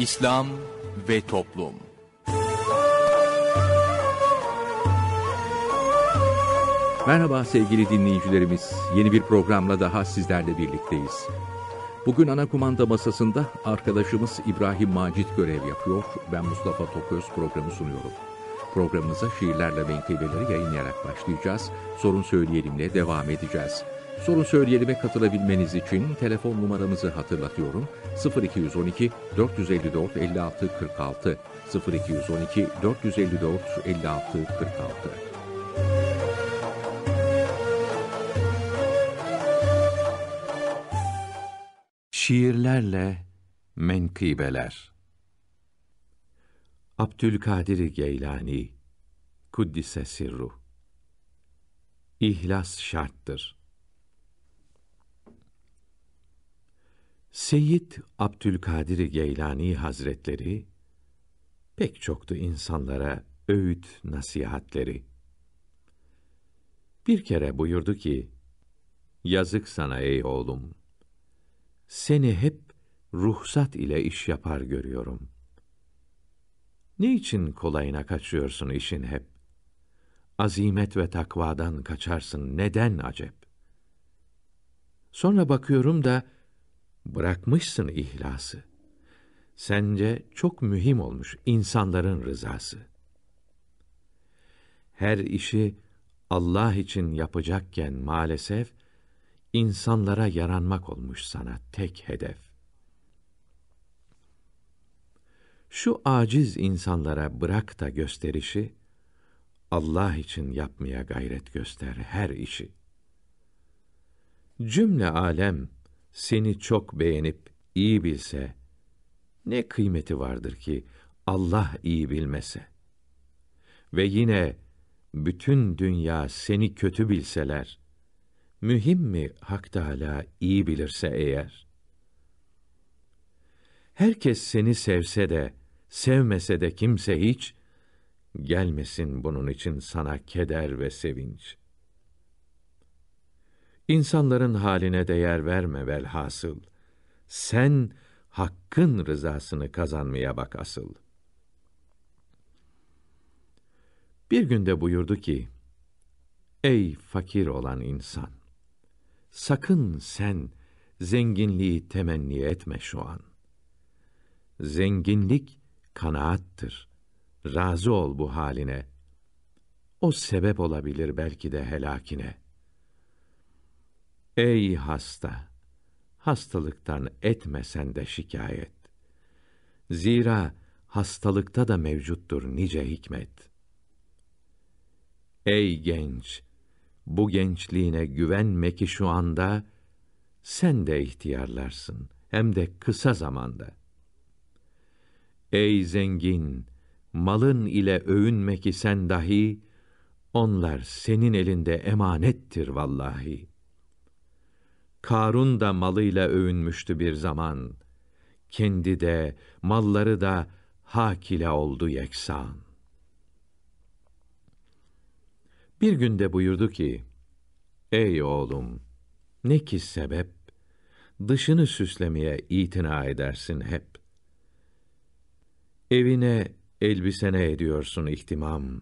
İslam ve Toplum. Merhaba sevgili dinleyicilerimiz. Yeni bir programla daha sizlerle birlikteyiz. Bugün ana kumanda masasında arkadaşımız İbrahim Macit görev yapıyor. Ben Mustafa Toköz programı sunuyorum. Programımıza şiirlerle menkıbeleri yayınlayarak başlayacağız. Sorun Söyleyelim'le devam edeceğiz. Sorun Söyleyelim'e katılabilmeniz için telefon numaramızı hatırlatıyorum. 0212 454 56 46 0212 454 56 46. Şiirlerle Menkıbeler. Abdülkadir-i Geylani Kuddise Sirruh. İhlas şarttır. Seyyid Abdülkadir-i Geylani Hazretleri pek çoktu insanlara öğüt nasihatleri. Bir kere buyurdu ki: "Yazık sana ey oğlum. Seni hep ruhsat ile iş yapar görüyorum. Niçin kolayına kaçıyorsun işin hep? Azimet ve takvadan kaçarsın neden acep? Sonra bakıyorum da bırakmışsın ihlası. Sence çok mühim olmuş insanların rızası. Her işi Allah için yapacakken maalesef İnsanlara yaranmak olmuş sana tek hedef. Şu aciz insanlara bırak da gösterişi, Allah için yapmaya gayret göster her işi. Cümle alem seni çok beğenip iyi bilse, ne kıymeti vardır ki Allah iyi bilmese? Ve yine bütün dünya seni kötü bilseler, mühim mi Hak Teâlâ iyi bilirse eğer? Herkes seni sevse de, sevmese de kimse hiç, gelmesin bunun için sana keder ve sevinç. İnsanların haline değer verme velhasıl, sen Hakk'ın rızasını kazanmaya bak asıl." Bir günde buyurdu ki: "Ey fakir olan insan! Sakın sen zenginliği temenni etme şu an. Zenginlik kanaattır. Razı ol bu haline. O sebep olabilir belki de helakine. Ey hasta! Hastalıktan etmesen de şikayet. Zira hastalıkta da mevcuttur nice hikmet. Ey genç! Bu gençliğine güvenme ki şu anda, sen de ihtiyarlarsın, hem de kısa zamanda. Ey zengin, malın ile övünme ki sen dahi, onlar senin elinde emanettir vallahi. Karun da malıyla övünmüştü bir zaman, kendi de, malları da hak ile oldu yeksan." Bir günde buyurdu ki: "Ey oğlum, ne ki sebep, dışını süslemeye itina edersin hep. Evine, elbisene ediyorsun ihtimam.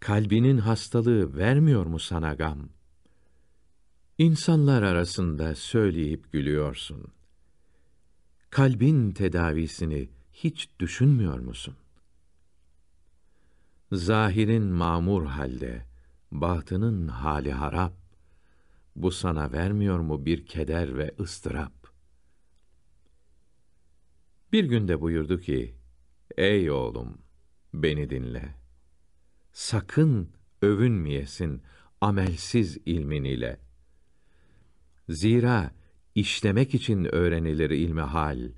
Kalbinin hastalığı vermiyor mu sana gam? İnsanlar arasında söyleyip gülüyorsun. Kalbin tedavisini hiç düşünmüyor musun? Zahirin mamur halde, batının hali harap. Bu sana vermiyor mu bir keder ve ıstırap?" Bir günde buyurdu ki: "Ey oğlum, beni dinle. Sakın övünmeyesin amelsiz ilmin ile. Zira işlemek için öğrenilir ilmi hal.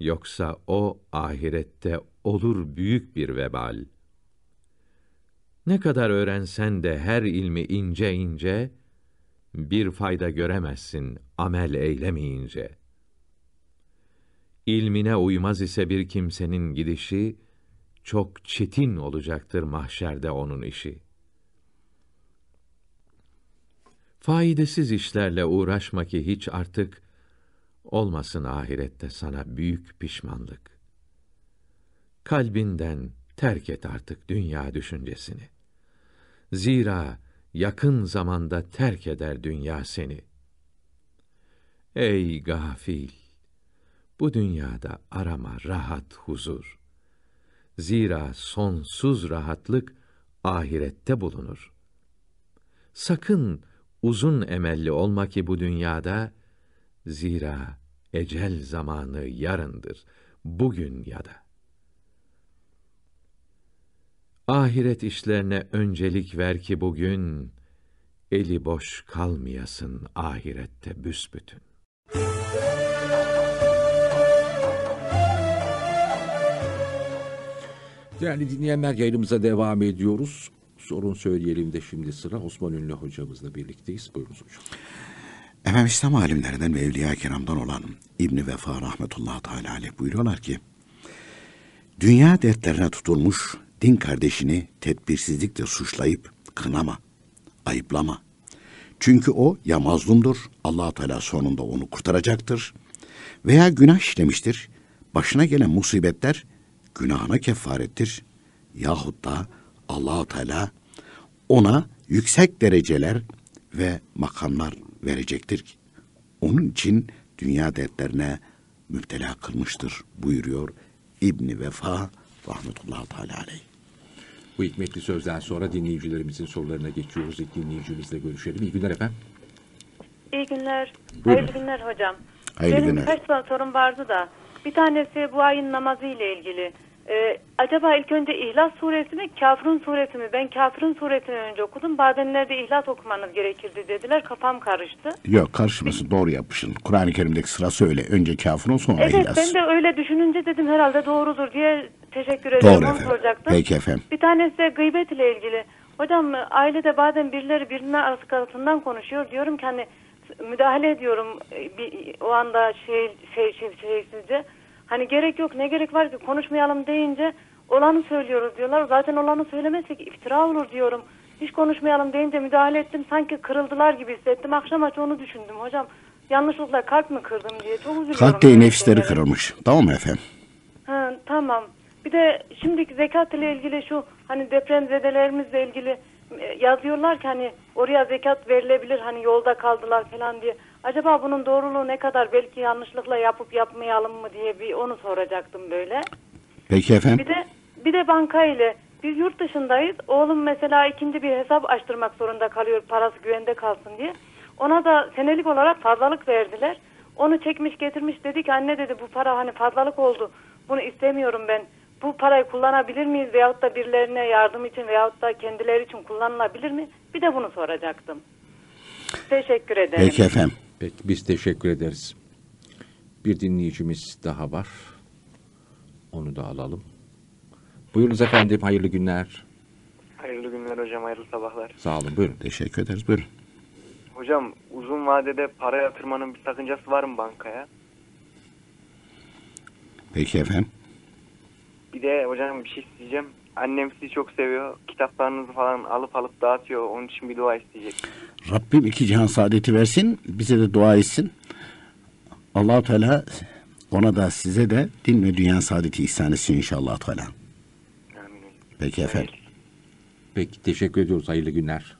Yoksa o ahirette olur büyük bir vebal. Ne kadar öğrensen de her ilmi ince ince, bir fayda göremezsin amel eylemeyince. İlmine uymaz ise bir kimsenin gidişi, çok çetin olacaktır mahşerde onun işi. Faydasız işlerle uğraşma ki hiç artık, Olmasın ahirette sana büyük pişmanlık. Kalbinden terk et artık dünya düşüncesini. Zira yakın zamanda terk eder dünya seni. Ey gafil! Bu dünyada arama rahat huzur. Zira sonsuz rahatlık ahirette bulunur. Sakın uzun emelli olma ki bu dünyada, zira ecel zamanı yarındır, bugün ya da. Ahiret işlerine öncelik ver ki bugün, eli boş kalmayasın ahirette büsbütün. Değerli dinleyenler, yayınımıza devam ediyoruz. Sorun Söyleyelim de şimdi sıra Osman Ünlü hocamızla birlikteyiz. Buyurunuz hocam. Efendim, İslam alimlerinden ve evliya kiramdan olan İbni Vefa rahmetullahi teala aleyh buyuruyorlar ki, dünya dertlerine tutulmuş din kardeşini tedbirsizlikle suçlayıp kınama, ayıplama. Çünkü o ya mazlumdur, Allah-u Teala sonunda onu kurtaracaktır, veya günah işlemiştir, başına gelen musibetler günahına kefarettir, yahut da Allah-u Teala ona yüksek dereceler ve makamlar verecektir ki onun için dünya dertlerine müptela kılmıştır buyuruyor İbni Vefa rahmetullahi teala aleyh. Bu hikmetli sözden sonra dinleyicilerimizin sorularına geçiyoruz. İlk dinleyicimizle görüşelim. İyi günler efendim. İyi günler. Buyurun. Hayırlı günler hocam. Hayırlı benim günler. Birkaç tane sorum vardı da. Bir tanesi bu ayın namazı ile ilgili. Acaba ilk önce İhlas suresi mi, Kafirun suresi mi? Ben Kafirun suresini önce okudum. Badenlerde İhlas okumanız gerekirdi dediler. Kafam karıştı. Yok, karışmasın, doğru yapmışsın. Kur'an-ı Kerim'deki sırası öyle. Önce Kafirun, sonra evet, İhlas. Evet, ben de öyle düşününce dedim herhalde doğrudur diye teşekkür ederim. Doğru efendim. Soracaktım. Peki efendim. Bir tanesi de gıybet ile ilgili. Hocam ailede bazen birileri birine arkasından konuşuyor. Diyorum ki hani müdahale ediyorum o anda şeysizce. Hani gerek yok, ne gerek var ki, konuşmayalım deyince olanı söylüyoruz diyorlar. Zaten olanı söylemezsek iftira olur diyorum. Hiç konuşmayalım deyince müdahale ettim. Sanki kırıldılar gibi hissettim. Akşam aç onu düşündüm hocam. Yanlışlıkla kalp mi kırdım diye çok üzülüyorum. Kalp değil, nefisleri kırılmış. Tamam mı efendim? Ha, tamam. Bir de şimdiki zekat ile ilgili şu hani depremzedelerimizle ilgili yazıyorlar ki hani oraya zekat verilebilir, hani yolda kaldılar falan diye. Acaba bunun doğruluğu ne kadar, belki yanlışlıkla yapıp yapmayalım mı diye bir onu soracaktım böyle. Peki efendim. Bir de banka ile, biz yurt dışındayız. Oğlum mesela ikinci bir hesap açtırmak zorunda kalıyor, parası güvende kalsın diye. Ona da senelik olarak fazlalık verdiler. Onu çekmiş getirmiş, dedi ki anne dedi bu para hani fazlalık oldu. Bunu istemiyorum ben. Bu parayı kullanabilir miyiz veyahut da birilerine yardım için veyahut da kendileri için kullanılabilir mi? Bir de bunu soracaktım. Teşekkür ederim. Peki efendim. Peki, biz teşekkür ederiz. Bir dinleyicimiz daha var. Onu da alalım. Buyurunuz efendim. Hayırlı günler. Hayırlı günler hocam. Hayırlı sabahlar. Sağ olun. Buyurun. Teşekkür ederiz. Buyurun. Hocam, uzun vadede para yatırmanın bir sakıncası var mı bankaya? Peki efendim. Bir de hocam bir şey isteyeceğim. Annem sizi çok seviyor. Kitaplarınızı falan alıp dağıtıyor. Onun için bir dua isteyecek. Rabbim iki cihan saadeti versin. Bize de dua etsin. Allah-u Teala ona da size de din ve dünya saadeti ihsan etsin inşallah Teala. Amin. Peki efendim. Peki, teşekkür ediyoruz. Hayırlı günler.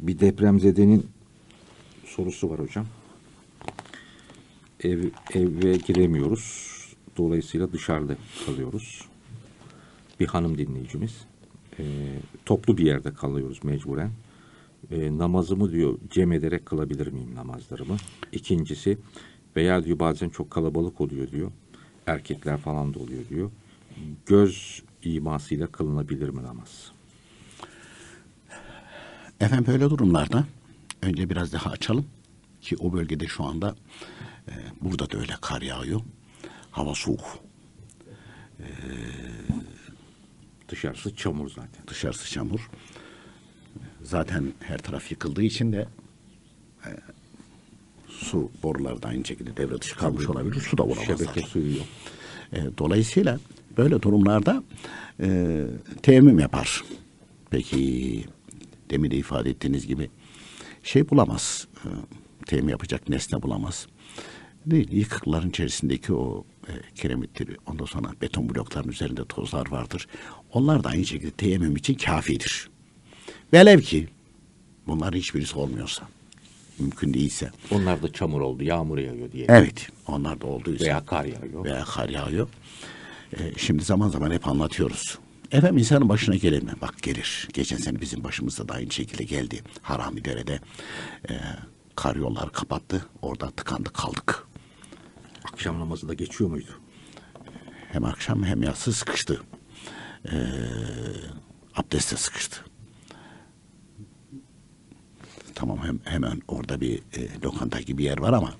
Bir depremzedenin sorusu var hocam. Eve giremiyoruz. Dolayısıyla dışarıda kalıyoruz. Bir hanım dinleyicimiz. Toplu bir yerde kalıyoruz mecburen. Namazımı diyor cem ederek kılabilir miyim namazlarımı? İkincisi, veya diyor bazen çok kalabalık oluyor diyor. Erkekler falan da oluyor diyor. Göz imasıyla kılınabilir mi namaz? Efendim, böyle durumlarda önce biraz daha açalım ki o bölgede şu anda burada da öyle kar yağıyor. Hava soğuk. Dışarısı çamur zaten. Dışarısı çamur. Zaten her taraf yıkıldığı için de su boruları da aynı şekilde devre dışı kalmış olabilir. Su da olamaz. Şebeke suyu yok. Dolayısıyla böyle durumlarda teyemmüm yapar. Peki demin de ifade ettiğiniz gibi şey bulamaz. teyemmüm yapacak nesne bulamaz. Değil, yıkıkların içerisindeki o kiremittir, ondan sonra beton blokların üzerinde tozlar vardır. Onlar da aynı şekilde teyemmüm için kafidir. Velev ki bunların hiçbirisi olmuyorsa, mümkün değilse. Onlar da çamur oldu, yağmur yağıyor diye. Evet, onlar da olduysa. Veya kar yağıyor. Veya kar yağıyor. Şimdi zaman zaman hep anlatıyoruz. Efendim insanın başına gelir mi? Bak gelir. Geçen sene bizim başımızda da aynı şekilde geldi. Haramidere'de kar yolları kapattı. Orada tıkandık kaldık. Akşam namazı da geçiyor muydu? Hem akşam hem yatsı sıkıştı. Abdeste sıkıştı. Tamam hemen orada bir lokanta gibi yer var ama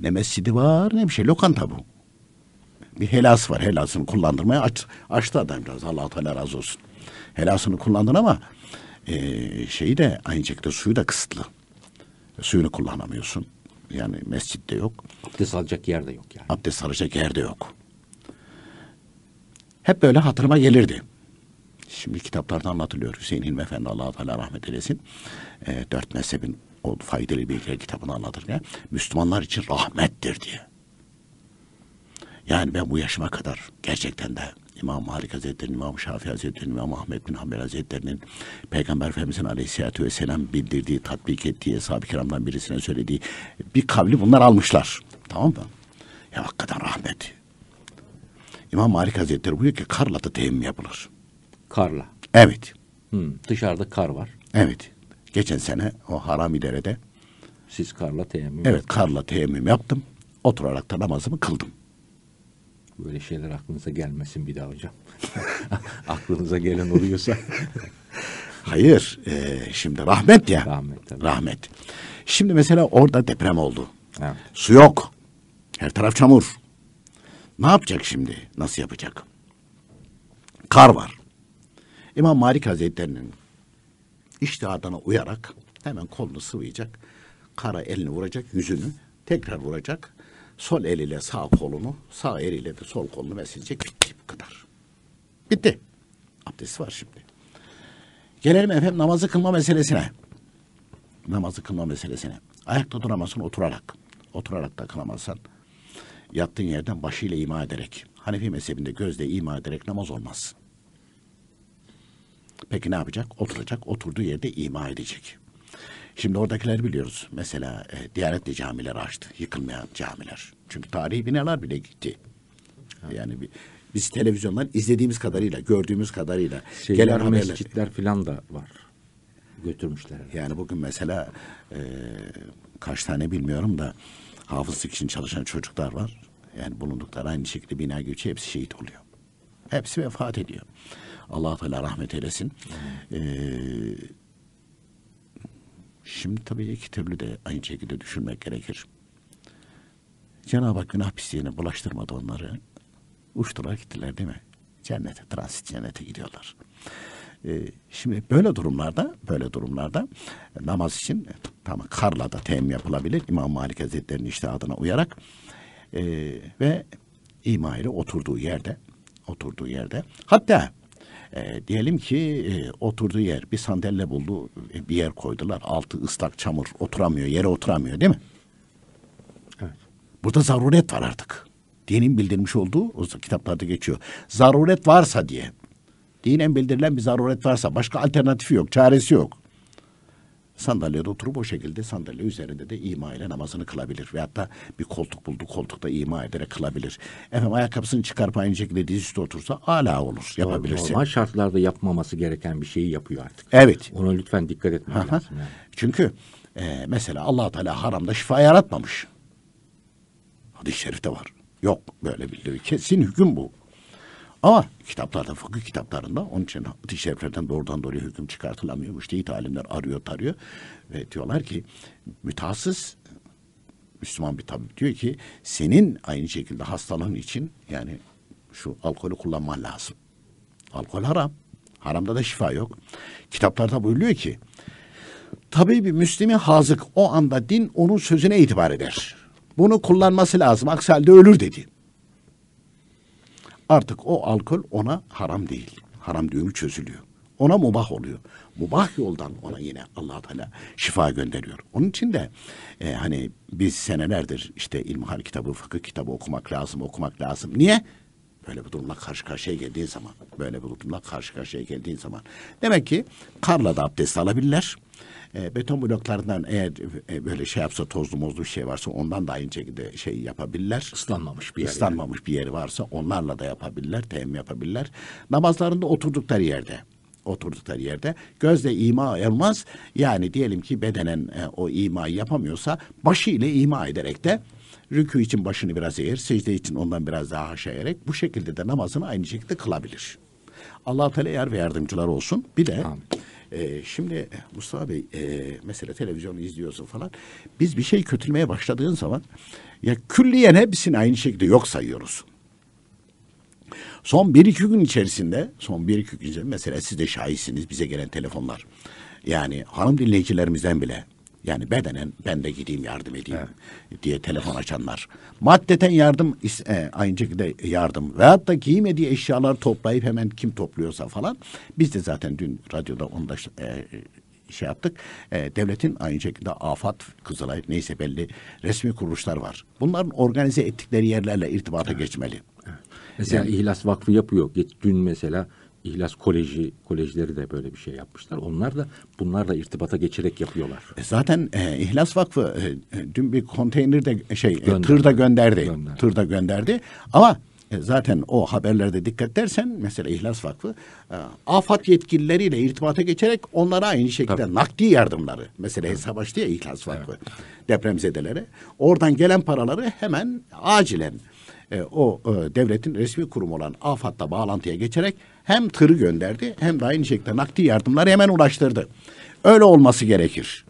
ne mescidi var ne bir şey. Lokanta bu. Bir helas var. Helasını kullandırmaya açtı adamcağız. Allah-u Teala razı olsun. Helasını kullandın ama şeyi de aynı şekilde suyu da kısıtlı. Suyunu kullanamıyorsun. Yani mescitte yok. Abdest alacak yer de yok yani. Abdest alacak yer de yok. Hep böyle hatırıma gelirdi. Şimdi kitaplarda anlatılıyor. Hüseyin Hilmi Efendi Allah-u Teala rahmet eylesin. Dört mezhebin o faydalı bilgiler kitabını anlatırken Müslümanlar için rahmettir diye. Yani ben bu yaşıma kadar gerçekten de İmam Malik Hazretleri'nin, İmam Şafii Hazretleri'nin, İmam Ahmed bin Hanbel Hazretleri'nin Peygamber Efendimiz'in aleyhissalatü vesselam bildirdiği, tatbik ettiği, Ashab-ı Kiram'dan birisine söylediği bir kavli bunlar almışlar. Tamam mı? Ya hakikaten rahmet. İmam Malik Hazretleri buyuruyor ki karla da teyemmüm yapılır. Karla? Evet. Dışarıda kar var. Evet. Geçen sene o Haramidere'de. Siz karla teyemmüm yaptınız. Evet, karla teyemmüm yaptım. Oturarak da namazımı kıldım. Böyle şeyler aklınıza gelmesin bir daha hocam. Aklınıza gelen oluyorsa. Hayır. Şimdi rahmet ya. Rahmet, tabii. Rahmet. Şimdi mesela orada deprem oldu. Evet. Su yok. Her taraf çamur. Ne yapacak şimdi? Nasıl yapacak? Kar var. İmam Malik Hazretleri'nin iştihadına uyarak hemen kolunu sıvayacak. Kara elini vuracak. Yüzünü tekrar vuracak. Sol eliyle sağ kolunu, sağ eliyle de sol kolunu meslecek. Bitti bu kadar. Bitti. Abdesti var şimdi. Gelelim efendim namazı kılma meselesine. Namazı kılma meselesine. Ayakta duramazsan oturarak. Oturarak da kılamazsan yattığın yerden başıyla ima ederek. Hanefi mezhebinde gözle ima ederek namaz olmaz. Peki ne yapacak? Oturacak. Oturduğu yerde ima edecek. Şimdi oradakiler biliyoruz. Mesela Diyanetli camiler açtı. Yıkılmayan camiler. Çünkü tarihi binalar bile gitti. Yani biz televizyondan izlediğimiz kadarıyla, gördüğümüz kadarıyla gelen haberler. Mescitler falan da var. Götürmüşler. Yani bugün mesela kaç tane bilmiyorum da hafızlık için çalışan çocuklar var. Yani bulundukları aynı şekilde bina göçü hepsi şehit oluyor. Hepsi vefat ediyor. Allah-u Teala rahmet eylesin. Şimdi tabii iki türlü de aynı şekilde düşünmek gerekir. Cenab-ı Hak günah pisliğine bulaştırmadı onları. Uçtular gittiler değil mi? Cennete, transit cennete gidiyorlar. Şimdi böyle durumlarda namaz için tamam karla da teyemmüm yapılabilir. İmam Malik Hazretleri'nin iştihadına uyarak ve ima ile oturduğu yerde hatta diyelim ki oturduğu yer bir sandalye buldu, bir yer koydular, altı ıslak çamur, oturamıyor, yere oturamıyor değil mi? Evet. Burada zaruret var artık. Dinin bildirmiş olduğu o kitaplarda geçiyor. Zaruret varsa diye. Dinen bildirilen bir zaruret varsa başka alternatifi yok, çaresi yok. Sandalyede oturup o şekilde sandalye üzerinde de ima ile namazını kılabilir. Veyahut da bir koltuk buldu, koltukta ima ederek kılabilir. Efendim ayakkabısını çıkarıp aynı şekilde dizüstü otursa ala olur, yapabilirsin. Normal şartlarda yapmaması gereken bir şeyi yapıyor artık. Evet. Ona lütfen dikkat etmek lazım. Yani. Çünkü mesela Allah-u Teala haramda şifa yaratmamış. Hadis-i şerifte var. Yok böyle bildiriyor. Kesin hüküm bu. Ama kitaplarda, fıkıh kitaplarında onun için hadis-i şeriflerden doğrudan doğruya hüküm çıkartılamıyor. İşte alimler arıyor ve diyorlar ki mütehassıs Müslüman bir tabip diyor ki senin aynı şekilde hastalığın için yani şu alkolü kullanman lazım. Alkol haram. Haramda da şifa yok. Kitaplarda buyuruyor ki tabii bir Müslüman hazık o anda din onun sözüne itibar eder. Bunu kullanması lazım. Aksi halde ölür dedi. Artık o alkol ona haram değil. Haram düğümü çözülüyor. ona mubah oluyor. Mubah yoldan ona yine Allah Teala şifa gönderiyor. Onun için de hani biz senelerdir işte ilmihal kitabı, fıkıh kitabı okumak lazım. Niye? Böyle bir durumla karşı karşıya geldiği zaman. Demek ki karla da abdest alabilirler. Beton bloklarından eğer böyle şey yapsa, tozlu mozlu bir şey varsa ondan da aynı şekilde şey yapabilirler. Islanmamış bir yeri varsa onlarla da yapabilirler, teyemmüm yapabilirler. Namazlarında oturdukları yerde gözle ima olmaz. Yani diyelim ki bedenen o imayı yapamıyorsa başı ile ima ederek de rükû için başını biraz eğer, secde için ondan biraz daha aşağı eğerek bu şekilde de namazını aynı şekilde kılabilir. Allah Teala yar ve yardımcılar olsun. Bir de şimdi Mustafa Bey mesela televizyonu izliyorsun falan. Biz bir şey kötülmeye başladığın zaman ya külliyen hepsini aynı şekilde yok sayıyoruz. Son bir iki gün içerisinde mesela siz de şahitsiniz, bize gelen telefonlar. Yani hanım dinleyicilerimizden bile yani bedenen ben de gideyim yardım edeyim diye telefon açanlar. Maddeten yardım, aynı şekilde yardım veyahut da giymediği eşyalar toplayıp hemen kim topluyorsa falan. Biz de zaten dün radyoda onu da şey yaptık. Devletin aynı şekilde AFAD, Kızılay neyse belli resmi kuruluşlar var. Bunların organize ettikleri yerlerle irtibata geçmeli. Mesela İhlas Vakfı yapıyor. Dün mesela İhlas kolejleri de böyle bir şey yapmışlar. Onlar da bunlarla irtibata geçerek yapıyorlar. Zaten İhlas Vakfı dün bir konteynerde tırda gönderdi. Ama zaten o haberlerde dikkat dersen mesela İhlas Vakfı AFAD yetkilileriyle irtibata geçerek onlara aynı şekilde nakdi yardımları, mesela hesap açtı ya İhlas Vakfı depremzedelere. Oradan gelen paraları hemen acilen devletin resmi kurumu olan AFAD'la bağlantıya geçerek hem tırı gönderdi hem de aynı şekilde nakdi yardımları hemen ulaştırdı. Öyle olması gerekir.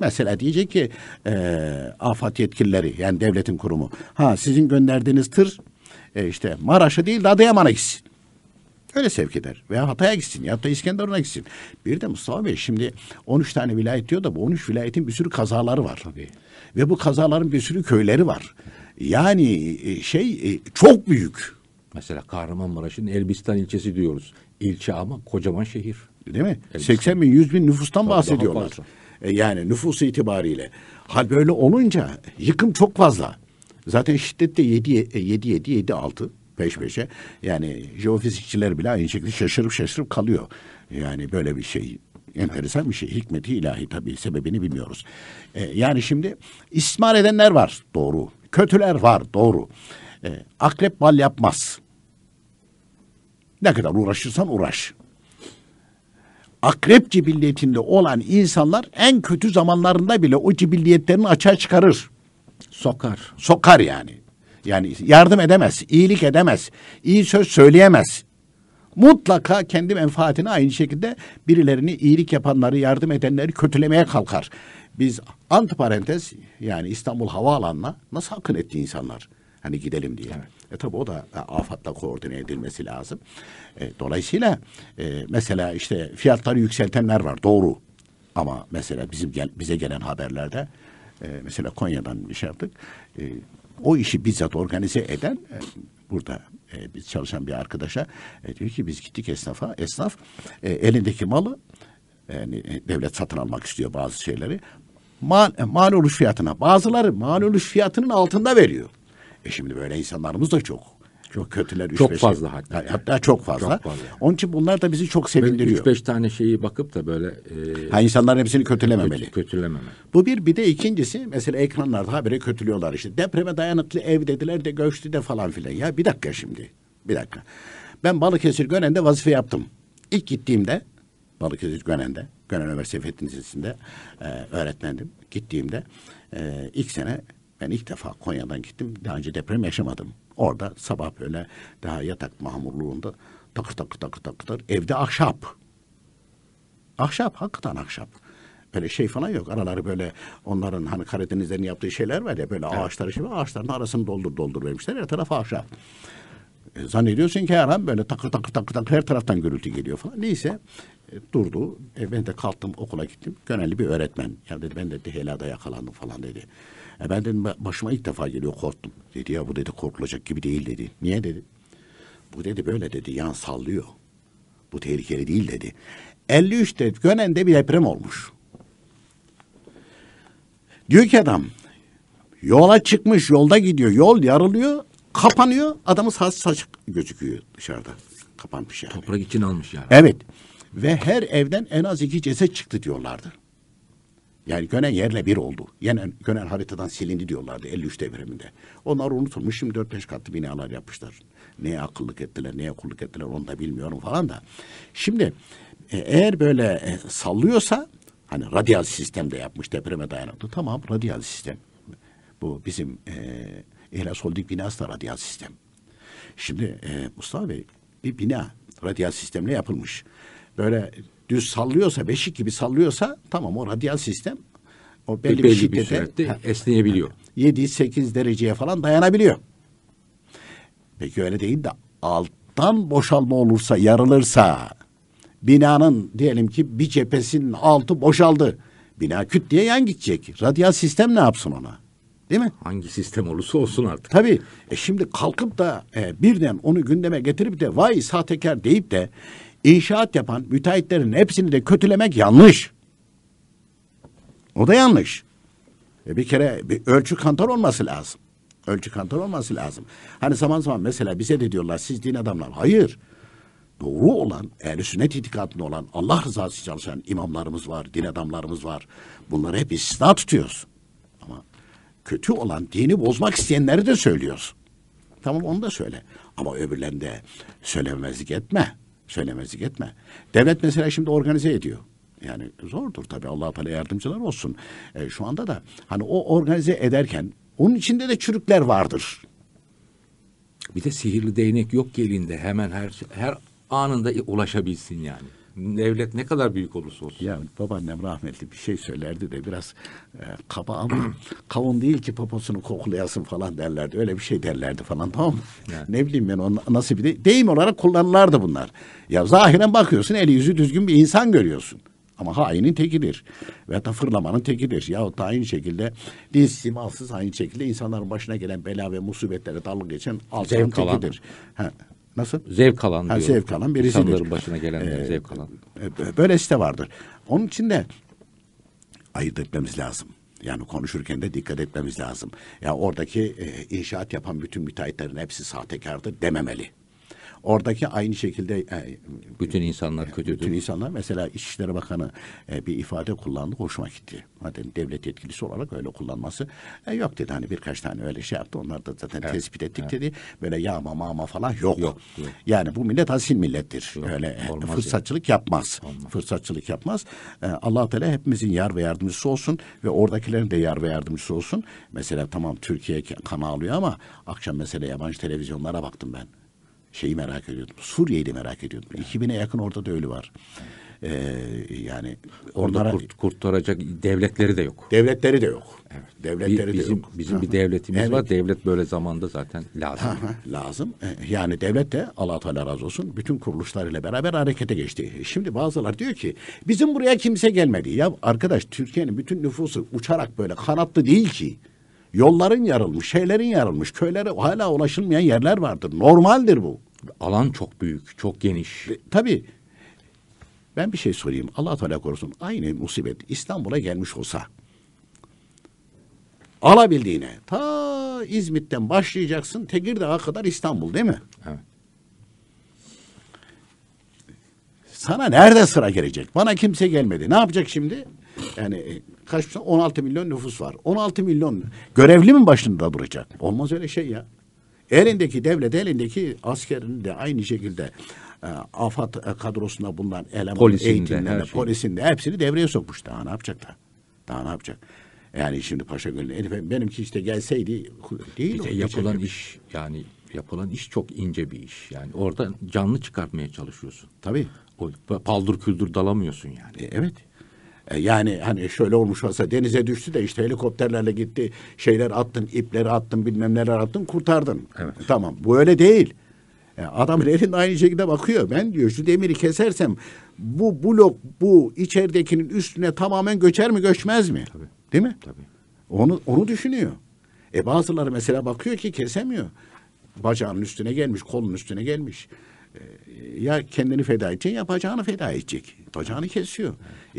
Mesela diyecek ki AFAD yetkilileri yani devletin kurumu, sizin gönderdiğiniz tır işte Maraş'a değil de Adıyaman'a gitsin. Öyle sevk eder. Veya Hatay'a gitsin. Ya da İskenderun'a gitsin. Bir de Mustafa Bey şimdi 13 tane vilayet diyor da bu 13 vilayetin bir sürü kazaları var. Tabii. Ve bu kazaların bir sürü köyleri var. Yani şey çok büyük. Mesela Kahramanmaraş'ın Elbistan ilçesi diyoruz. İlçe ama kocaman şehir. Değil mi? Elbistan. 80 bin 100 bin nüfustan bahsediyorlar. Yani nüfus itibariyle. Hal böyle olunca yıkım çok fazla. Zaten şiddette 7-7-6 peş peşe. Yani jeofizikçiler bile aynı şekilde şaşırıp kalıyor. Yani böyle bir şey. Enteresan bir şey. Hikmeti ilahi tabii, sebebini bilmiyoruz. Yani şimdi istismar edenler var. Doğru. Kötüler var. Doğru. Akrep bal yapmaz. Ne kadar uğraşırsan uğraş. Akrep cibilliyetinde olan insanlar en kötü zamanlarında bile o cibilliyetlerini açığa çıkarır. Sokar yani. Yani yardım edemez, iyilik edemez, iyi söz söyleyemez. Mutlaka kendi menfaatine aynı şekilde birilerini, iyilik yapanları, yardım edenleri kötülemeye kalkar. Biz antiparantez yani İstanbul Havaalanı'na nasıl akın etti insanlar? Hani gidelim diye. Evet. Tabi o da AFAD'la koordine edilmesi lazım. Dolayısıyla mesela işte fiyatları yükseltenler var. Doğru. Ama mesela bize gelen haberlerde mesela Konya'dan bir şey yaptık. O işi bizzat organize eden burada biz çalışan bir arkadaşa diyor ki biz gittik esnafa. Esnaf elindeki malı devlet satın almak istiyor bazı şeyleri. Mal oluş fiyatına. Bazıları mal oluş fiyatının altında veriyor. Şimdi böyle insanlarımız da çok kötüler. Çok fazla hatta çok fazla. Onun için bunlar da bizi çok sevindiriyor. 3-5 tane şeyi bakıp da böyle insanların hepsini kötülememeli. Bu bir de ikincisi mesela ekranlarda habire kötülüyorlar işte. Depreme dayanıklı ev dediler de göçtü de falan filan. Ya bir dakika şimdi. Ben Balıkesir Gönen'de vazife yaptım. İlk gittiğimde Balıkesir Gönen'de, Gönen Üniversitesi Fethin Lisesi'nde öğretmendim. Gittiğimde ilk sene ben ilk defa Konya'dan gittim. Daha önce deprem yaşamadım. Orada sabah böyle daha yatak mahmurluğunda takır takır. Evde ahşap. Hakikaten ahşap. Böyle şey falan yok. Araları böyle onların hani Karadenizlerin yaptığı şeyler var ya böyle ağaçları şey var. Ağaçların arasını doldur vermişler. Her taraf ahşap. Zannediyorsun ki her an böyle takır takır her taraftan gürültü geliyor falan. Neyse durdu. Ben de kalktım okula gittim. Gönenli bir öğretmen. Ya dedi ben de helada yakalandım falan dedi. Ben dedim başıma ilk defa geliyor korktum. Dedi ya bu dedi korkulacak gibi değil dedi. Niye dedi? Bu dedi böyle dedi yan sallıyor. Bu tehlikeli değil dedi. 53'te Gönen'de bir deprem olmuş. Diyor ki adam, yola çıkmış, yolda gidiyor, yol yarılıyor, kapanıyor, adamın saç gözüküyor dışarıda. Kapanmış yani. Toprak için almış yani. Evet. Ve her evden en az 2 ceset çıktı diyorlardı. Yani Gönen yerle bir oldu. Yani Gönen haritadan silindi diyorlardı 53 depreminde. Onlar unutulmuş, şimdi 4-5 katlı binalar yapmışlar. Neye akıllık ettiler, neye kulluk ettiler onu da bilmiyorum falan da. Şimdi eğer böyle sallıyorsa, hani radyal sistem de yapmış, depreme dayanıklı. Tamam, radyal sistem. Bu bizim İhlas Holding binası da radyal sistem. Şimdi Mustafa Bey, bir bina radyal sistemle yapılmış. Böyle düz sallıyorsa, beşik gibi sallıyorsa tamam, o radyal sistem o belli bir şiddete esneyebiliyor. 7-8 dereceye falan dayanabiliyor. Peki öyle değil de alttan boşalma olursa, yarılırsa, binanın diyelim ki bir cephesinin altı boşaldı. Bina küt diye yan gidecek. Radyal sistem ne yapsın ona? Değil mi? Hangi sistem olursa olsun artık. Tabii. Şimdi kalkıp da birden onu gündeme getirip de vay sahtekar deyip de İnşaat yapan müteahhitlerin hepsini de kötülemek yanlış. O da yanlış. Bir kere bir ölçü kantar olması lazım. Ölçü kantar olması lazım. Hani zaman zaman mesela bize de diyorlar siz din adamlar. Hayır. Doğru olan, ehl-i sünnet itikadında olan, Allah rızası için çalışan imamlarımız var, din adamlarımız var. Bunları hep istisna tutuyoruz. Ama kötü olan, dini bozmak isteyenleri de söylüyoruz. Tamam, onu da söyle. Ama öbürlerini de söylememezlik etme. Söylemezlik etme. Devlet mesela şimdi organize ediyor. Yani zordur tabii. Allah-u Teala yardımcılar olsun. Şu anda da hani o organize ederken onun içinde de çürükler vardır. Bir de sihirli değnek yok ki elinde. Hemen her anında ulaşabilsin yani. Devlet ne kadar büyük olursa olsun. Yani babaannem rahmetli bir şey söylerdi de biraz kaba ama kavun değil ki poposunu koklayasın falan derlerdi. Öyle bir şey derlerdi falan, tamam mı? Yani. Ne bileyim ben onun nasıl bir deyim olarak kullanırlardı bunlar. Ya zahiren bakıyorsun eli yüzü düzgün bir insan görüyorsun. Ama hainin tekidir. Veyahut da fırlamanın tekidir. Yahut da aynı şekilde dinsiz, malsız aynı şekilde insanların başına gelen bela ve musibetlere dalga geçen alçağın tekidir. Ha. Nasıl? Zevk alan diyor. Zevk alan birisidir. İnsanların başına gelenler zevk alan. Böylesi de vardır. Onun için de ayırt etmemiz lazım. Yani konuşurken de dikkat etmemiz lazım. Ya oradaki inşaat yapan bütün müteahhitlerin hepsi sahtekardır dememeli. Oradaki aynı şekilde bütün insanlar kötüdür. Bütün insanlar, mesela İçişleri Bakanı bir ifade kullandı, hoşuma gitti. Zaten devlet yetkilisi olarak öyle kullanması yok dedi. Hani birkaç tane öyle şey yaptı. Onlar da zaten evet, tespit ettik evet, dedi. Böyle yağma mağma falan yok. Yani bu millet asil millettir. Yok, öyle fırsatçılık yani yapmaz. Olmaz. Fırsatçılık yapmaz. Allah-u Teala hepimizin yar ve yardımcısı olsun ve oradakilerin de yar ve yardımcısı olsun. Mesela tamam Türkiye kana alıyor ama akşam mesela yabancı televizyonlara baktım ben. Şeyi merak ediyordum. Suriye'yi merak ediyordum. 2000'e yakın orada da ölü var. Yani orada kurtaracak devletleri de yok. Devletleri de yok. Evet. Devletleri de yok. Bizim bir devletimiz var. Devlet böyle zamanda zaten lazım. Lazım. Yani devlet de Allah-u Teala razı olsun bütün kuruluşlarıyla beraber harekete geçti. Şimdi bazılar diyor ki bizim buraya kimse gelmedi. Ya arkadaş, Türkiye'nin bütün nüfusu uçarak böyle kanatlı değil ki. Yolların yarılmış, şeylerin yarılmış, köylere hala ulaşılmayan yerler vardır. Normaldir bu. Alan çok büyük, çok geniş. Tabii. Ben bir şey sorayım. Allah Teala korusun. Aynı musibet İstanbul'a gelmiş olsa, alabildiğine ta İzmit'ten başlayacaksın Tekirdağ'a kadar İstanbul, değil mi? Evet. Sana nerede sıra gelecek? Bana kimse gelmedi. Ne yapacak şimdi? Yani kaç, 16 milyon nüfus var. 16 milyon görevli mi başında duracak? Olmaz öyle şey ya. Elindeki devlet, elindeki askerin de aynı şekilde AFAD kadrosunda bulunan eleman, eğitimlerine, polisinde hepsini devreye sokmuş. Daha ne yapacak da? Daha ne yapacak? Yani şimdi paşa gönlü, benimki işte gelseydi değil. Bir de yapılan iş yani çok ince bir iş. Yani orada canlı çıkartmaya çalışıyorsun. Tabii. O paldır küldür dalamıyorsun yani. Evet. Yani hani şöyle olmuş olsa denize düştü de işte helikopterlerle gitti, şeyler attın, ipleri attın, bilmem neler attın, kurtardın. Evet. Tamam, bu öyle değil. Adam elinde aynı şekilde bakıyor. Ben diyor şu demiri kesersem bu blok bu içeridekinin üstüne tamamen göçer mi göçmez mi? Tabii. Değil mi? Tabii. Onu düşünüyor. Bazıları mesela bakıyor ki kesemiyor. Bacağının üstüne gelmiş, kolun üstüne gelmiş. ya kendini feda edecek ya bacağını feda edecek. Bacağını kesiyor.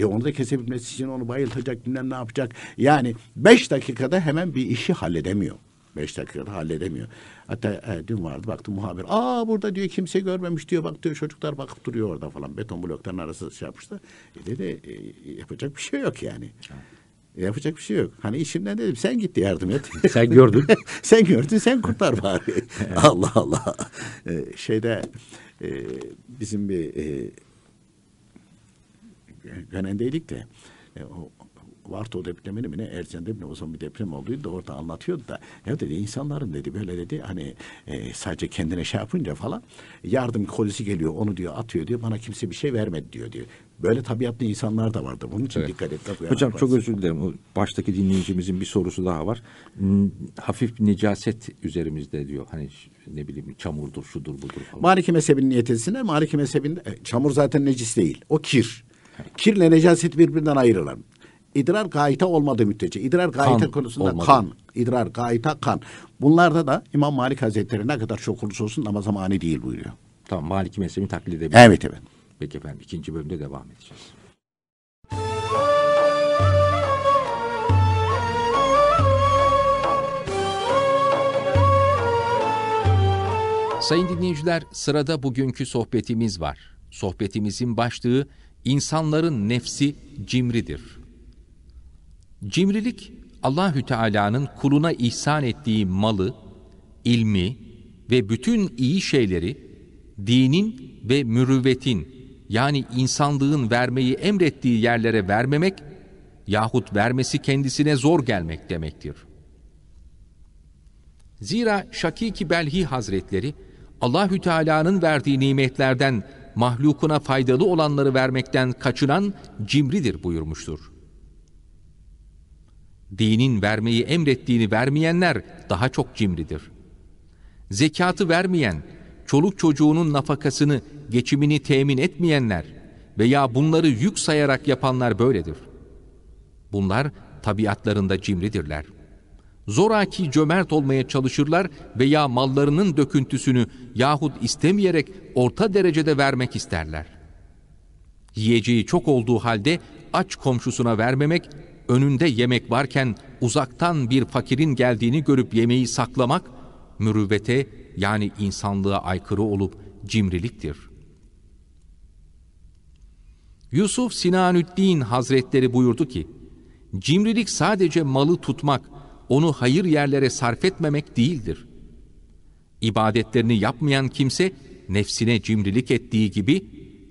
Onu da kesebilmesi için onu bayıltacak, bilmem ne yapacak. Yani 5 dakikada hemen bir işi halledemiyor. 5 dakikada halledemiyor. Hatta dün vardı, baktım muhabir. Burada diyor kimse görmemiş diyor. Bak diyor çocuklar bakıp duruyor orada falan. Beton blokların arası şey yapmışlar. Dedi yapacak bir şey yok yani. Yapacak bir şey yok. Hani işimden dedim sen git yardım et. Sen gördün. Sen gördün, sen kurtar bari. Allah Allah. Bizim bir Gönendeydik de o Varto depremini mi ne, Erzincan'da bile o zaman bir deprem olduydu da orada anlatıyordu da ya dedi insanların dedi böyle dedi hani sadece kendine şey yapınca falan yardım kolisi geliyor onu diyor atıyor diyor bana kimse bir şey vermedi diyor. Böyle tabiatlı insanlar da vardır. Bunun için evet. Dikkat et. Hocam çok özür dilerim. O baştaki dinleyicimizin bir sorusu daha var. Hafif necaset üzerimizde diyor. Hani ne bileyim çamurdur, şudur, budur falan. Maliki mezhebinin yetesinde, Maliki mezhebinde çamur zaten necis değil. O kir. Evet. Kirle necaset birbirinden ayrılır. İdrar gaita olmadığı müddetçe. İdrar gaita konusunda olmadı. Kan. İdrar gaita kan. Bunlarda da İmam Malik Hazretleri ne kadar çok olursa olsun namaza mani değil buyuruyor. Tamam, Maliki mezhebini taklit edebilir. Evet evet. Peki efendim, 2. bölümde devam edeceğiz. Sayın dinleyiciler, sırada bugünkü sohbetimiz var. Sohbetimizin başlığı insanların nefsi cimridir. Cimrilik, Allahü Teala'nın kuluna ihsan ettiği malı, ilmi ve bütün iyi şeyleri dinin ve mürüvvetin, yani insanlığın vermeyi emrettiği yerlere vermemek yahut vermesi kendisine zor gelmek demektir. Zira Şakîk-i Belhî Hazretleri Allahü Teala'nın verdiği nimetlerden mahlukuna faydalı olanları vermekten kaçınan cimridir buyurmuştur. Dinin vermeyi emrettiğini vermeyenler daha çok cimridir. Zekatı vermeyen, çoluk çocuğunun nafakasını, geçimini temin etmeyenler veya bunları yük sayarak yapanlar böyledir. Bunlar tabiatlarında cimridirler. Zoraki cömert olmaya çalışırlar veya mallarının döküntüsünü yahut istemeyerek orta derecede vermek isterler. Yiyeceği çok olduğu halde aç komşusuna vermemek, önünde yemek varken uzaktan bir fakirin geldiğini görüp yemeği saklamak, mürüvvete yani insanlığa aykırı olup cimriliktir. Yusuf Sinanüddîn Hazretleri buyurdu ki, cimrilik sadece malı tutmak, onu hayır yerlere sarf etmemek değildir. İbadetlerini yapmayan kimse nefsine cimrilik ettiği gibi,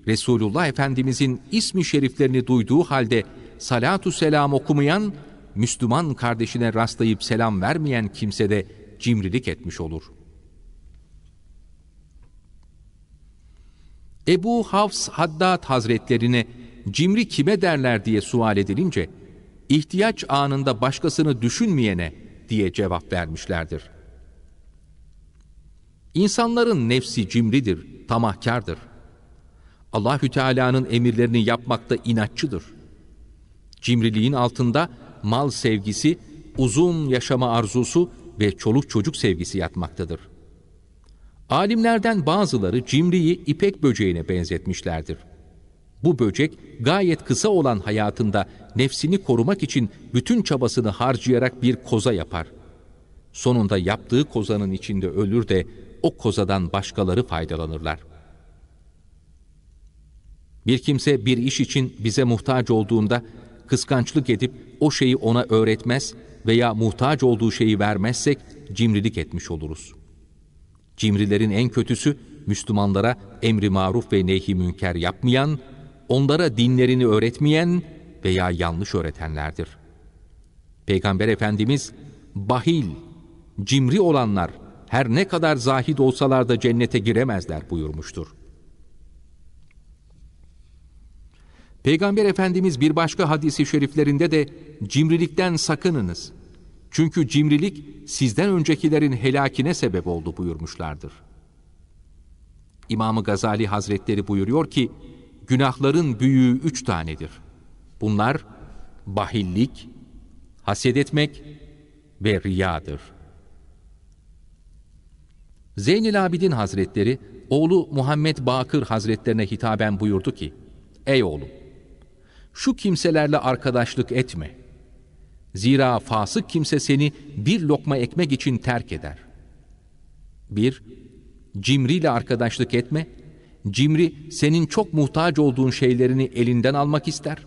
Resulullah Efendimizin ismi şeriflerini duyduğu halde salatu selam okumayan, Müslüman kardeşine rastlayıp selam vermeyen kimse de cimrilik etmiş olur. Ebu Hafs Haddad Hazretlerine cimri kime derler diye sual edilince, ihtiyaç anında başkasını düşünmeyene diye cevap vermişlerdir. İnsanların nefsi cimridir, tamahkardır. Allahü Teala'nın emirlerini yapmakta inatçıdır. Cimriliğin altında mal sevgisi, uzun yaşama arzusu ve çoluk çocuk sevgisi yatmaktadır. Alimlerden bazıları cimriyi ipek böceğine benzetmişlerdir. Bu böcek gayet kısa olan hayatında nefsini korumak için bütün çabasını harcayarak bir koza yapar. Sonunda yaptığı kozanın içinde ölür de o kozadan başkaları faydalanırlar. Bir kimse bir iş için bize muhtaç olduğunda kıskançlık edip o şeyi ona öğretmez veya muhtaç olduğu şeyi vermezsek cimrilik etmiş oluruz. Cimrilerin en kötüsü Müslümanlara emri maruf ve nehi münker yapmayan, onlara dinlerini öğretmeyen veya yanlış öğretenlerdir. Peygamber Efendimiz, bahil, cimri olanlar her ne kadar zahid olsalar da cennete giremezler buyurmuştur. Peygamber Efendimiz bir başka hadisi şeriflerinde de cimrilikten sakınınız. Çünkü cimrilik sizden öncekilerin helakine sebep oldu buyurmuşlardır. İmam-ı Gazali Hazretleri buyuruyor ki, günahların büyüğü 3 tanedir. Bunlar bahillik, haset etmek ve riyadır. Zeynelabidin Hazretleri oğlu Muhammed Bakır Hazretlerine hitaben buyurdu ki: "Ey oğlum, şu kimselerle arkadaşlık etme. Zira fasık kimse seni bir lokma ekmek için terk eder. 1. Cimriyle arkadaşlık etme. Cimri senin çok muhtaç olduğun şeylerini elinden almak ister.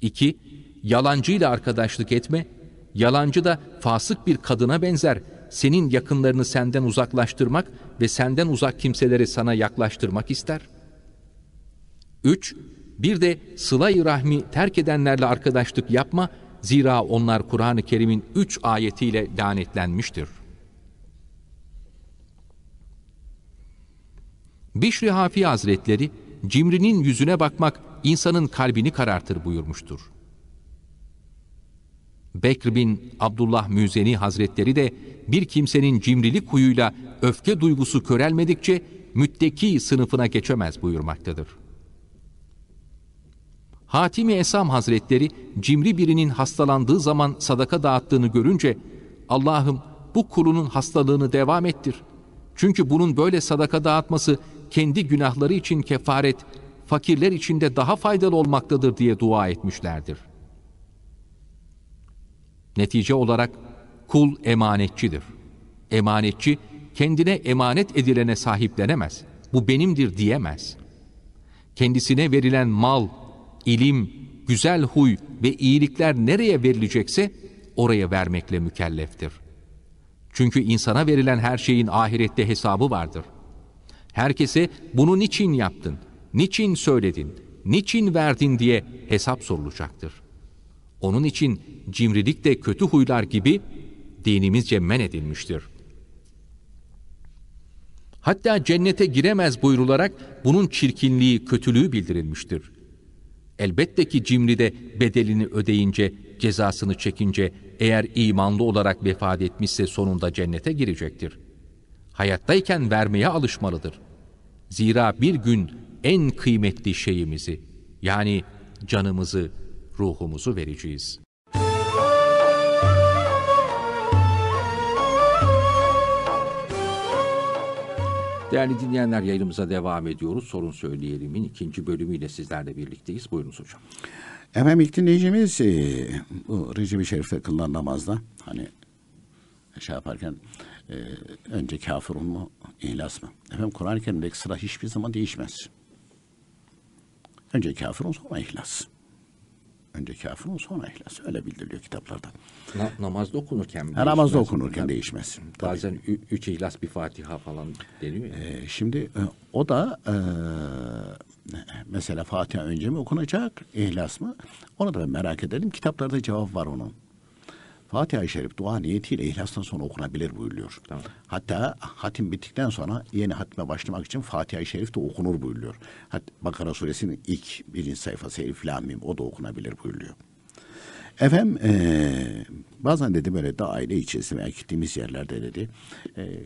2. Yalancıyla arkadaşlık etme. Yalancı da fasık bir kadına benzer. Senin yakınlarını senden uzaklaştırmak ve senden uzak kimseleri sana yaklaştırmak ister. 3. Bir de sıla-i rahmi terk edenlerle arkadaşlık yapma. Zira onlar Kur'an-ı Kerim'in 3 ayetiyle lanetlenmiştir." Bişri Hafi Hazretleri, "Cimrinin yüzüne bakmak insanın kalbini karartır" buyurmuştur. Bekir bin Abdullah Müzeni Hazretleri de, "Bir kimsenin cimrilik huyuyla öfke duygusu körelmedikçe mütteki sınıfına geçemez" buyurmaktadır. Hatimi Esam Hazretleri, "Cimri birinin hastalandığı zaman sadaka dağıttığını görünce, 'Allah'ım bu kulunun hastalığını devam ettir. Çünkü bunun böyle sadaka dağıtması kendi günahları için kefaret, fakirler için de daha faydalı olmaktadır' diye dua etmişlerdir." Netice olarak kul emanetçidir. Emanetçi kendine emanet edilene sahiplenemez. "Bu benimdir" diyemez. Kendisine verilen mal, ilim, güzel huy ve iyilikler nereye verilecekse oraya vermekle mükelleftir. Çünkü insana verilen her şeyin ahirette hesabı vardır. Herkese "bunu niçin yaptın, niçin söyledin, niçin verdin" diye hesap sorulacaktır. Onun için cimrilik de kötü huylar gibi dinimizce men edilmiştir. Hatta "cennete giremez" buyrularak bunun çirkinliği, kötülüğü bildirilmiştir. Elbette ki cimri de bedelini ödeyince, cezasını çekince, eğer imanlı olarak vefat etmişse sonunda cennete girecektir. Hayattayken vermeye alışmalıdır. Zira bir gün en kıymetli şeyimizi, yani canımızı, ruhumuzu vereceğiz. Değerli dinleyenler, yayınımıza devam ediyoruz. Sorun Söyleyelim'in 2. bölümüyle sizlerle birlikteyiz. Buyurunuz hocam. Efendim, ilk dinleyicimiz bu Recep-i Şerif'te kılınan namazda hani şey yaparken önce kafirun mu, ihlas mı? Efendim, Kur'an-ı Kerim'deki sıra hiçbir zaman değişmez. Önce kafirun, sonra ihlas. Önce kafirun, sonra ihlas. Öyle bildiriliyor kitaplarda. Namazda okunurken mi? Namazda okunurken yani değişmez. Bazen 3 ihlas, bir Fatiha falan deniyor ya. Şimdi o da mesela Fatiha önce mi okunacak, ihlas mı? Ona da ben merak ederim. Kitaplarda cevap var onun. Fatiha-i Şerif dua niyetiyle ihlastan sonra okunabilir buyuruyor. Tamam. Hatta hatim bittikten sonra yeni hatime başlamak için Fatiha-i Şerif de okunur buyuruyor. Hatta Bakara suresinin ilk 1. sayfası Elif Lam Mim, o da okunabilir buyuruyor. Efendim bazen dedi böyle de aile içerisinde veya gittiğimiz yerlerde dedi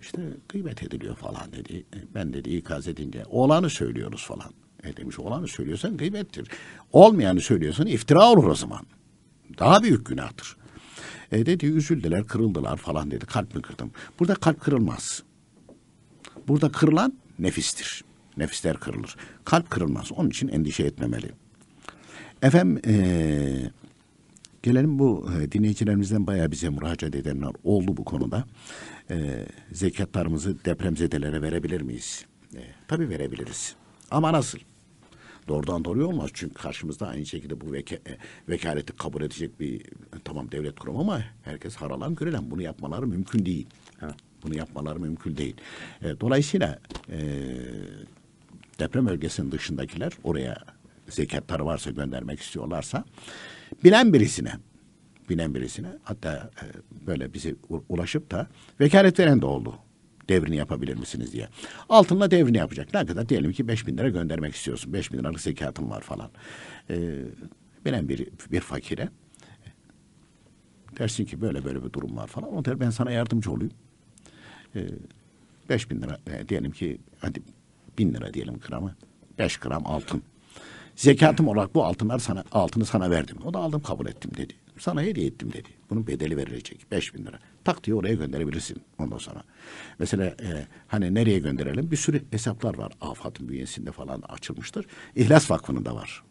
işte gıybet ediliyor falan dedi. Ben dedi ikaz edince olanı söylüyoruz falan. Demiş, olanı söylüyorsan gıybettir. Olmayanı söylüyorsan iftira olur o zaman. Daha büyük günahtır. Dedi üzüldüler, kırıldılar falan dedi. Kalbimi kırdım. Burada kalp kırılmaz. Burada kırılan nefistir. Nefisler kırılır. Kalp kırılmaz. Onun için endişe etmemeli. Efendim gelelim bu dinleyicilerimizden bayağı bize müracaat edenler oldu bu konuda. Zekatlarımızı depremzedelere verebilir miyiz? Tabii verebiliriz. Ama nasıl? Doğrudan doğruya olmaz. Çünkü karşımızda aynı şekilde bu vekaleti kabul edecek bir tamam devlet kurumu ama herkes haralan görülen. Bunu yapmaları mümkün değil. Evet. Bunu yapmaları mümkün değil. Dolayısıyla deprem bölgesinin dışındakiler oraya zekatları varsa göndermek istiyorlarsa bilen birisine hatta böyle bize ulaşıp da vekalet veren de oldu. Devrini yapabilir misiniz diye. Altınla devrini yapacak. Ne kadar? Diyelim ki 5.000 lira göndermek istiyorsun. 5.000 liralık zekatın var falan. Bilen bir fakire dersin ki böyle bir durum var falan. O der ben sana yardımcı olayım. 5.000 lira diyelim ki hadi 1.000 lira diyelim gramı. 5 gram altın. Zekatım olarak bu altını sana verdim. O da aldım kabul ettim dedi. sana hediye ettim dedi. Bunun bedeli verilecek 5.000 lira. Tak diye oraya gönderebilirsin ondan sonra. Mesela hani nereye gönderelim? Bir sürü hesaplar var. AFAD'ın bünyesinde falan açılmıştır. İhlas Vakfı'nın da var.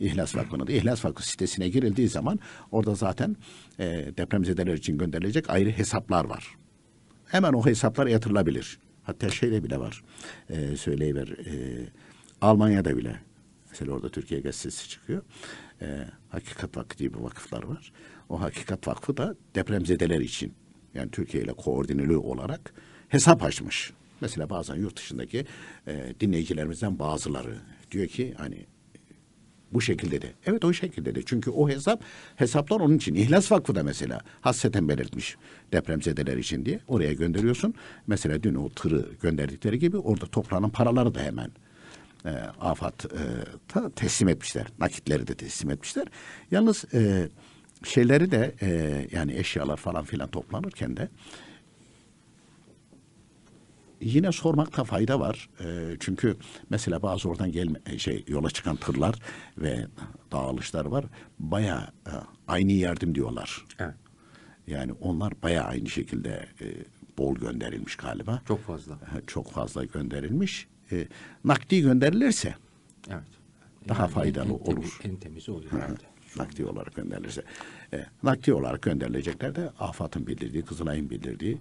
İhlas Vakfı'nın da. İhlas Vakfı sitesine girildiği zaman orada zaten depremzedeler için gönderilecek ayrı hesaplar var. Hemen o hesaplar yatırılabilir. Hatta şeyde bile var. Söyleyiver. Almanya'da bile. Mesela orada Türkiye Gazetesi çıkıyor. Hakikat Vakfı diye bir vakıflar var. O Hakikat Vakfı da depremzedeler için, yani Türkiye ile koordineli olarak hesap açmış. Mesela bazen yurt dışındaki dinleyicilerimizden bazıları diyor ki hani bu şekilde de. Evet, o şekilde de. Çünkü o hesaplar onun için. İhlas Vakfı da mesela hasseten belirtmiş depremzedeler için diye. Oraya gönderiyorsun. Mesela dün o tırı gönderdikleri gibi orada toplanan paraları da hemen AFAD'a teslim etmişler. Nakitleri de teslim etmişler. Yalnız şeyleri de yani eşyalar falan filan toplanırken de yine sormakta fayda var. Çünkü mesela bazı oradan yola çıkan tırlar ve dağılışlar var. Bayağı aynı yardım diyorlar. Evet. Yani onlar bayağı aynı şekilde bol gönderilmiş galiba. Çok fazla. Çok fazla gönderilmiş. Nakdi gönderilirse evet, daha faydalı olur. En temiz oluyor. Nakdi olarak gönderilirse. Nakdi olarak gönderilecekler de AFAD'ın bildirdiği, Kızılay'ın bildirdiği,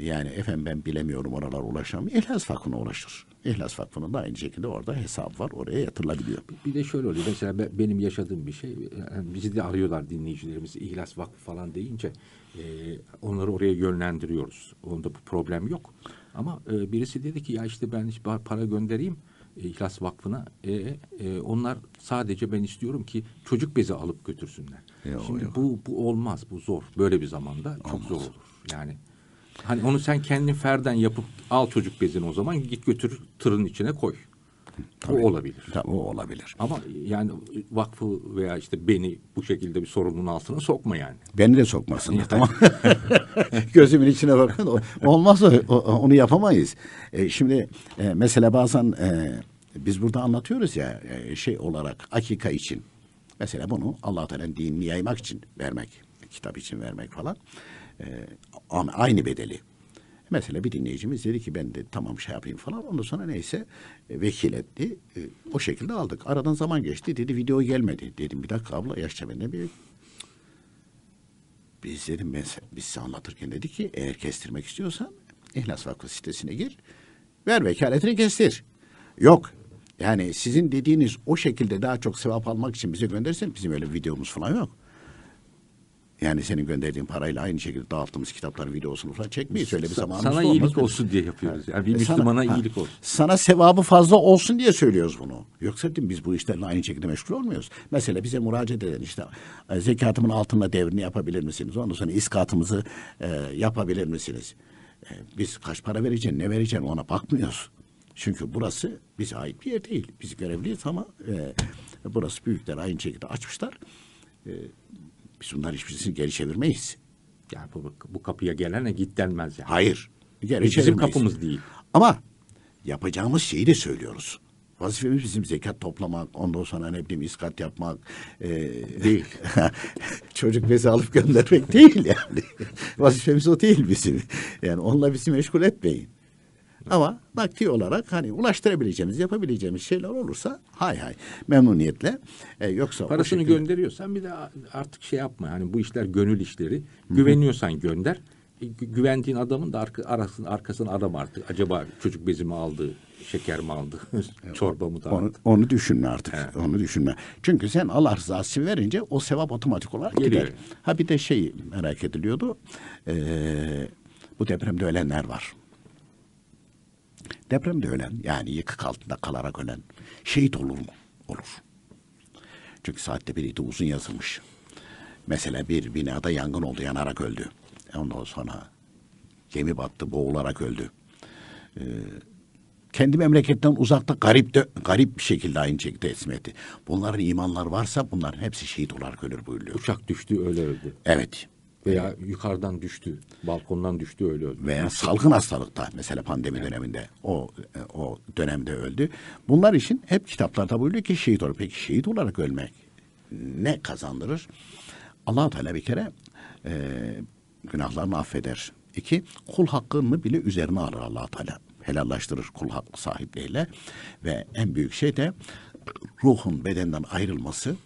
yani efendim ben bilemiyorum oralara ulaşamıyor. İhlas Vakfı'na ulaşır. İhlas Vakfı'nın da aynı şekilde orada hesap var. Oraya yatırılabiliyor. Bir de şöyle oluyor. Mesela benim yaşadığım bir şey. Yani bizi de arıyorlar dinleyicilerimiz İhlas Vakfı falan deyince onları oraya yönlendiriyoruz. Onda bu problem yok. Ama birisi dedi ki ya işte ben para göndereyim İhlas Vakfı'na. Onlar sadece ben istiyorum ki çocuk bezi alıp götürsünler. Şimdi bu olmaz. Bu zor. Böyle bir zamanda olmaz. Çok zor olur. Yani hani onu sen kendin ferden yapıp al çocuk bezini o zaman git götür tırın içine koy. Tabii, o olabilir. Tabii, o olabilir. Ama yani vakfı veya işte beni bu şekilde bir sorumluluğun altına sokma yani. Beni de sokmasın. Tamam. Gözümün içine bakın. Olmaz onu yapamayız. Şimdi mesela bazen biz burada anlatıyoruz ya şey olarak akika için. Mesela bunu Allah-u Teala'nın dinini yaymak için vermek. Kitap için vermek falan. Aynı bedeli. Mesela bir dinleyicimiz dedi ki ben de tamam şey yapayım falan. Ondan sonra neyse vekil etti. O şekilde aldık. Aradan zaman geçti. Dedi video gelmedi. Dedim bir dakika abla, yaşça benden büyük. Biz dedim biz size anlatırken dedi ki eğer kestirmek istiyorsan İhlas Vakfı sitesine gir. Ver vekaletini kestir. Yok. Yani sizin dediğiniz o şekilde daha çok sevap almak için bize gönderseniz bizim öyle videomuz falan yok. Yani senin gönderdiğin parayla aynı şekilde dağıttığımız kitaplar, videosunu falan çekmeyiz. Öyle bir zamanımız olmaz. Sana iyilik olsun diye yapıyoruz. Yani bir Müslümana iyilik olsun. Sana sevabı fazla olsun diye söylüyoruz bunu. Yoksa biz bu işlerle aynı şekilde meşgul olmuyoruz. Mesela bize müracaat eden işte zekatımın altında devrini yapabilir misiniz? Ondan sonra iskatımızı yapabilir misiniz? Biz kaç para vereceğim, ne vereceğim ona bakmıyoruz. Çünkü burası bize ait bir yer değil. Biz görevliyiz ama burası büyükler aynı şekilde açmışlar. Biz bunların hiçbirisini geri çevirmeyiz. Yani bu kapıya gelene git denmez yani. Hayır. Geri çevirmeyiz. Bizim kapımız değil. Ama yapacağımız şeyi de söylüyoruz. Vazifemiz bizim zekat toplamak, ondan sonra ne bileyim iskat yapmak değil. Çocuk bezi alıp göndermek değil yani. Vazifemiz o değil bizim. Yani onunla bizi meşgul etmeyin. Ama nakdi olarak hani ulaştırabileceğimiz, yapabileceğimiz şeyler olursa hay memnuniyetle. Yoksa parasını şekilde gönderiyorsan bir de artık şey yapma. Hani bu işler gönül işleri. Güveniyorsan gönder. Güvendiğin adamın da arkasını arama artık. Acaba çocuk bezimi aldı, şeker mi aldı, çorba mı da aldı? Onu düşünme artık. He. Onu düşünme. Çünkü sen Allah rızası verince o sevap otomatik olarak geliyor. Gider. Ha bir de şey merak ediliyordu. Bu depremde ölenler var. Depremde ölen, yani yıkık altında kalarak ölen şehit olur mu? Olur. Çünkü saatte biriydi, uzun yazılmış. Mesela bir binada yangın oldu, yanarak öldü. Ondan sonra gemi battı, boğularak öldü. Kendi memleketten uzakta garip bir şekilde aynı şekilde etmedi. Bunların imanlar varsa bunların hepsi şehit olarak ölür buyuruyor. Uçak düştü, öyle öldü. Evet. Veya yukarıdan düştü, balkondan düştü, öyle öldü. Veya salgın hastalıkta, mesela pandemi döneminde o dönemde öldü. Bunlar için hep kitaplarda buyuruyor ki şehit olur. Peki şehit olarak ölmek ne kazandırır? Allah-u Teala bir kere günahlarını affeder. İki, kul hakkını bile üzerine alır Allah-u Teala. Helallaştırır kul hakkı sahipliğiyle. Ve en büyük şey de ruhun bedenden ayrılması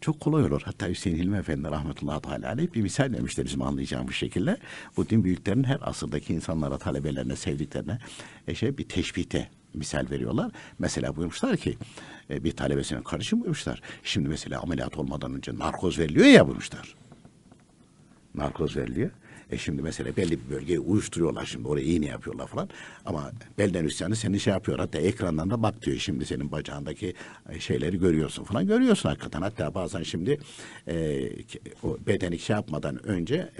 çok kolay olur. Hatta Hüseyin Hilmi Efendi rahmetullahi teala aleyh bir misal vermişler bizim anlayacağımız şekilde. Bu din büyüklerinin her asırdaki insanlara, talebelerine, sevdiklerine bir teşbihte misal veriyorlar. Mesela buyurmuşlar ki bir talebesinin karışı buyurmuşlar. Şimdi mesela ameliyat olmadan önce narkoz veriliyor ya buyurmuşlar. Narkoz veriliyor. Şimdi mesela belli bir bölgeyi uyuşturuyorlar, şimdi oraya iğne yapıyorlar falan. Ama belden üstlerini seni yapıyor. Hatta ekrandan da bak diyor, şimdi senin bacağındaki şeyleri görüyorsun falan. Görüyorsun hakikaten. Hatta bazen şimdi o bedeni yapmadan önce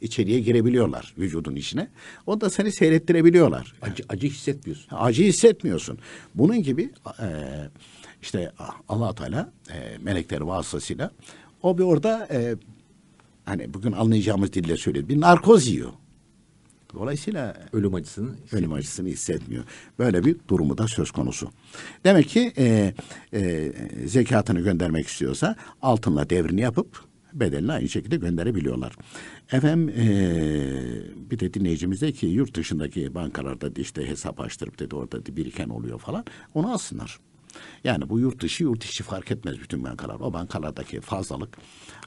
içeriye girebiliyorlar vücudun içine. O da seni seyrettirebiliyorlar. Acı hissetmiyorsun. Acı hissetmiyorsun. Bunun gibi işte Allah-u Teala melekleri vasıtasıyla o bir orada hani bugün anlayacağımız dille söyledi. Bir narkoz yiyor. Dolayısıyla ölüm acısını hissetmiyor. Böyle bir durumu da söz konusu. Demek ki zekatını göndermek istiyorsa altınla devrini yapıp bedelini aynı şekilde gönderebiliyorlar. Efendim bir de dinleyicimiz de ki yurt dışındaki bankalarda işte hesap açtırıp dedi orada biriken oluyor falan. Onu alsınlar. Yani bu yurt dışı fark etmez bütün bankalar. O bankalardaki fazlalık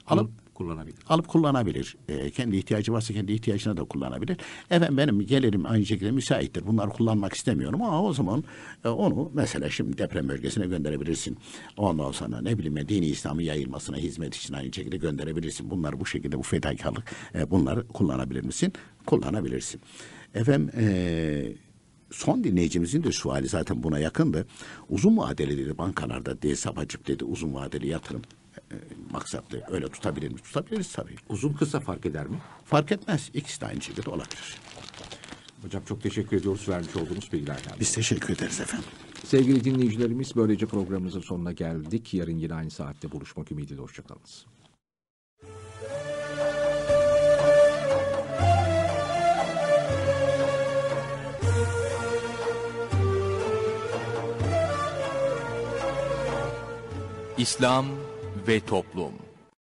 alıp kullanabilir. Alıp kullanabilir. Kendi ihtiyacı varsa kendi ihtiyacına da kullanabilir. Efendim benim gelirim aynı şekilde müsaittir. Bunları kullanmak istemiyorum ama o zaman onu mesela şimdi deprem bölgesine gönderebilirsin. Ondan sonra ne bileyim dini İslam'ın yayılmasına hizmet için aynı şekilde gönderebilirsin. Bunları bu şekilde bu fedakarlık bunları kullanabilir misin? Kullanabilirsin. Efendim son dinleyicimizin de suali zaten buna yakındı. Uzun vadeli dedi bankalarda değil sabacıp dedi uzun vadeli yatırım maksatlı öyle tutabilir mi? Tutabiliriz tabii. Uzun kısa fark eder mi? Fark etmez. İkisi de aynı şekilde olabilir. Hocam çok teşekkür ediyoruz vermiş olduğunuz bilgilerden. Biz teşekkür ederiz efendim. Sevgili dinleyicilerimiz böylece programımızın sonuna geldik. Yarın yine aynı saatte buluşmak ümidiyle hoşçakalınız. İslam ve Toplum.